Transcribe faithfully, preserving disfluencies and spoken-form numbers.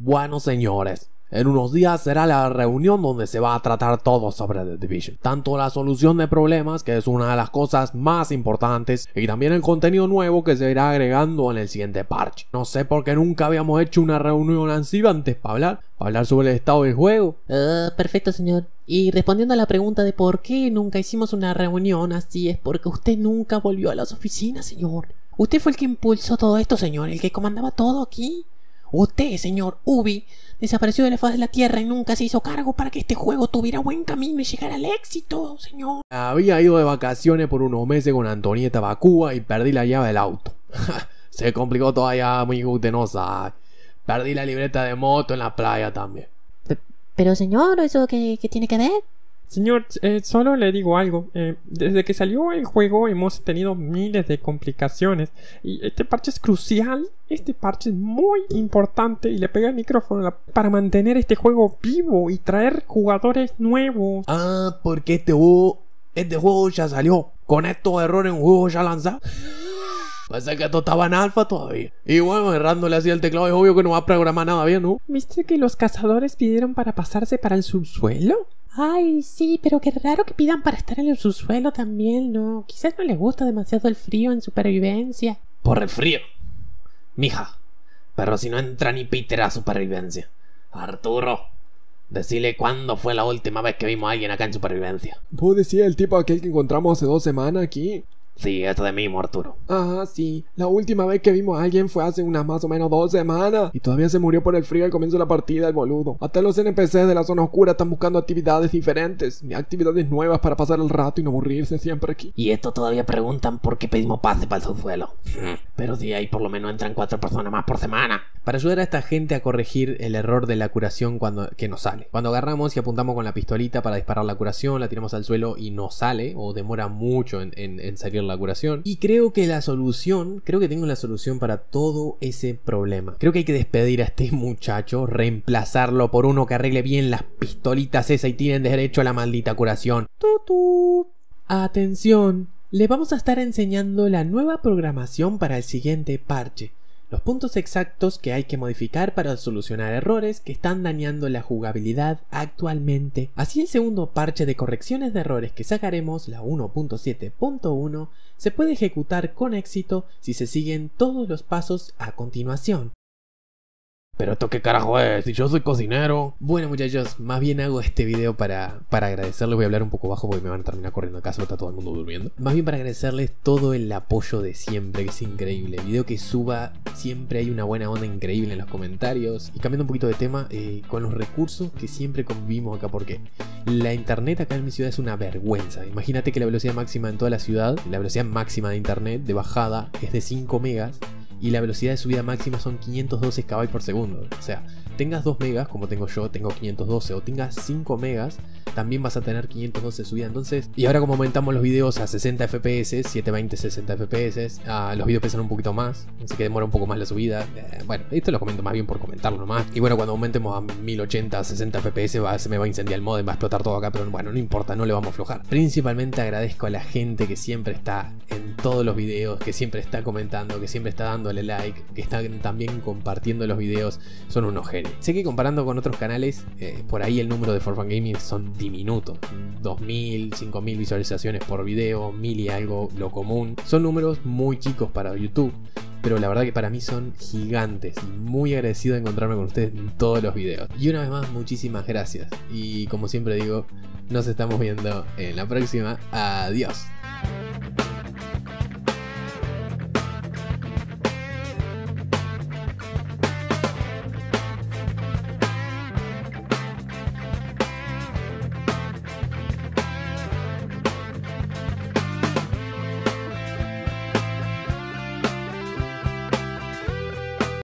Bueno, señores, en unos días será la reunión donde se va a tratar todo sobre The Division, tanto la solución de problemas, que es una de las cosas más importantes, y también el contenido nuevo que se irá agregando en el siguiente parche. No sé por qué nunca habíamos hecho una reunión así antes para hablar, para hablar sobre el estado del juego. Uh, perfecto, señor. Y respondiendo a la pregunta de por qué nunca hicimos una reunión así, es porque usted nunca volvió a las oficinas, señor. Usted fue el que impulsó todo esto, señor, el que comandaba todo aquí. Usted, señor Ubi, desapareció de la faz de la tierra y nunca se hizo cargo para que este juego tuviera buen camino y llegara al éxito, señor. Había ido de vacaciones por unos meses con Antonieta Bakúa y perdí la llave del auto. Se complicó todavía, muy gutenosa. Perdí la libreta de moto en la playa también. P Pero señor, ¿eso qué, qué tiene que ver? Señor, eh, solo le digo algo, eh, desde que salió el juego hemos tenido miles de complicaciones y este parche es crucial, este parche es muy importante y le pegué el micrófono para mantener este juego vivo y traer jugadores nuevos. Ah, porque este juego, este juego ya salió, con estos errores en juego ya lanzado. Pasa que esto estaba en alfa todavía. Y bueno, errándole así al teclado es obvio que no va a programar nada bien, ¿no? ¿Viste que los cazadores pidieron para pasarse para el subsuelo? Ay, sí, pero qué raro que pidan para estar en el subsuelo también, ¿no? Quizás no les gusta demasiado el frío en supervivencia. Por el frío, mija. Pero si no entra ni Peter a supervivencia. Arturo, decile cuándo fue la última vez que vimos a alguien acá en supervivencia. ¿Vos decís el tipo aquel que encontramos hace dos semanas aquí? Sí, esto de mismo, Arturo. Ah, sí. La última vez que vimos a alguien fue hace unas más o menos dos semanas. Y todavía se murió por el frío al comienzo de la partida, el boludo. Hasta los N P Cs de la zona oscura están buscando actividades diferentes, actividades nuevas para pasar el rato y no aburrirse siempre aquí. Y esto todavía preguntan por qué pedimos pase para el subsuelo. Pero si ahí por lo menos entran cuatro personas más por semana. Para ayudar a esta gente a corregir el error de la curación cuando que nos sale. Cuando agarramos y apuntamos con la pistolita para disparar la curación, la tiramos al suelo y no sale, o demora mucho en, en, en salir la curación. Y creo que la solución, creo que tengo la solución para todo ese problema. Creo que hay que despedir a este muchacho, reemplazarlo por uno que arregle bien las pistolitas esas y tienen derecho a la maldita curación. Tutu. Atención, le vamos a estar enseñando la nueva programación para el siguiente parche. Los puntos exactos que hay que modificar para solucionar errores que están dañando la jugabilidad actualmente. Así el segundo parche de correcciones de errores que sacaremos, la uno punto siete punto uno, se puede ejecutar con éxito si se siguen todos los pasos a continuación. Pero esto qué carajo es, si yo soy cocinero. Bueno, muchachos, más bien hago este video para, para agradecerles. Voy a hablar un poco bajo porque me van a terminar corriendo acá, está todo el mundo durmiendo. Más bien para agradecerles todo el apoyo de siempre, que es increíble. El video que suba, siempre hay una buena onda increíble en los comentarios. Y cambiando un poquito de tema, eh, con los recursos que siempre convivimos acá, porque la internet acá en mi ciudad es una vergüenza. Imagínate que la velocidad máxima en toda la ciudad, la velocidad máxima de internet de bajada es de cinco megas. Y la velocidad de subida máxima son quinientos doce kilobytes por segundo. O sea, tengas dos megas, como tengo yo, tengo quinientos doce, o tengas cinco megas, también vas a tener quinientos doce de subida. Entonces, y ahora como aumentamos los videos a sesenta F P S, setecientos veinte sesenta F P S, uh, los videos pesan un poquito más, así que demora un poco más la subida. Eh, bueno, esto lo comento más bien por comentarlo nomás. Y bueno, cuando aumentemos a mil ochenta, sesenta F P S, va, se me va a incendiar el modem, va a explotar todo acá, pero bueno, no importa, no le vamos a aflojar. Principalmente agradezco a la gente que siempre está en todos los videos, que siempre está comentando, que siempre está dándole like, que están también compartiendo los videos, son unos genios. Sé que comparando con otros canales, eh, por ahí el número de cuatro fun gaming son diminutos, dos mil, cinco mil visualizaciones por video, mil y algo lo común, son números muy chicos para YouTube, pero la verdad que para mí son gigantes. Muy agradecido de encontrarme con ustedes en todos los videos, y una vez más muchísimas gracias, y como siempre digo, nos estamos viendo en la próxima, adiós.